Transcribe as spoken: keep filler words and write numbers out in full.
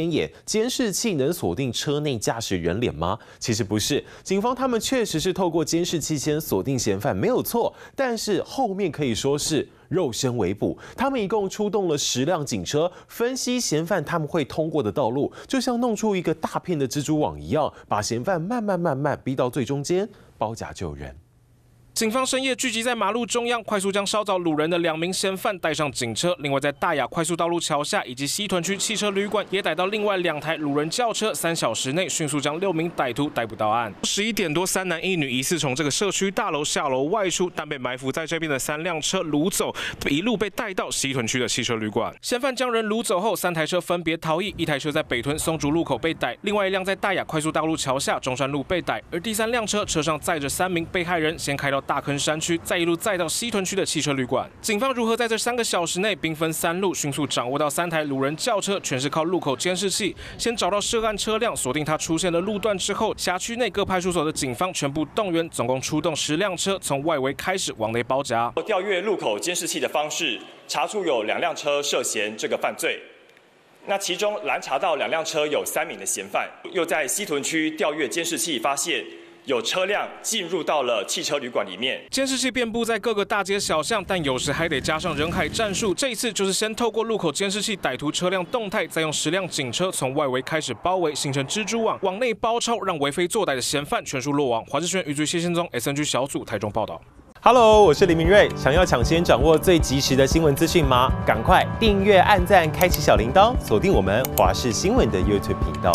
天眼监视器能锁定车内驾驶人脸吗？其实不是，警方他们确实是透过监视器先锁定嫌犯，没有错。但是后面可以说是肉身围捕，他们一共出动了十辆警车，分析嫌犯他们会通过的道路，就像弄出一个大片的蜘蛛网一样，把嫌犯慢慢慢慢逼到最中间，包夹救人。 警方深夜聚集在马路中央，快速将稍早掳人的两名嫌犯带上警车。另外，在大雅快速道路桥下以及西屯区汽车旅馆，也逮到另外两台掳人轿车。三小时内，迅速将六名歹徒逮捕到案。十一点多，三男一女疑似从这个社区大楼下楼外出，但被埋伏在这边的三辆车掳走，一路被带到西屯区的汽车旅馆。嫌犯将人掳走后，三台车分别逃逸，一台车在北屯松竹路口被逮，另外一辆在大雅快速道路桥下中山路被逮，而第三辆车车上载着三名被害人，先开到 大坑山区，再一路载到西屯区的汽车旅馆。警方如何在这三个小时内兵分三路，迅速掌握到三台掳人轿车，全是靠路口监视器。先找到涉案车辆，锁定它出现的路段之后，辖区内各派出所的警方全部动员，总共出动十辆车，从外围开始往内包夹。调阅路口监视器的方式，查出有两辆车涉嫌这个犯罪。那其中拦查到两辆车有三名的嫌犯，又在西屯区调阅监视器发现 有车辆进入到了汽车旅馆里面，监视器遍布在各个大街小巷，但有时还得加上人海战术。这一次就是先透过路口监视器歹徒车辆动态，再用十辆警车从外围开始包围，形成蜘蛛网，往内包抄，让为非作歹的嫌犯全数落网。华视新闻余谢宪宗 S N G 小组台中报道。Hello， 我是李明瑞。想要抢先掌握最及时的新闻资讯吗？赶快订阅、按赞、开启小铃铛，锁定我们华视新闻的 YouTube 频道。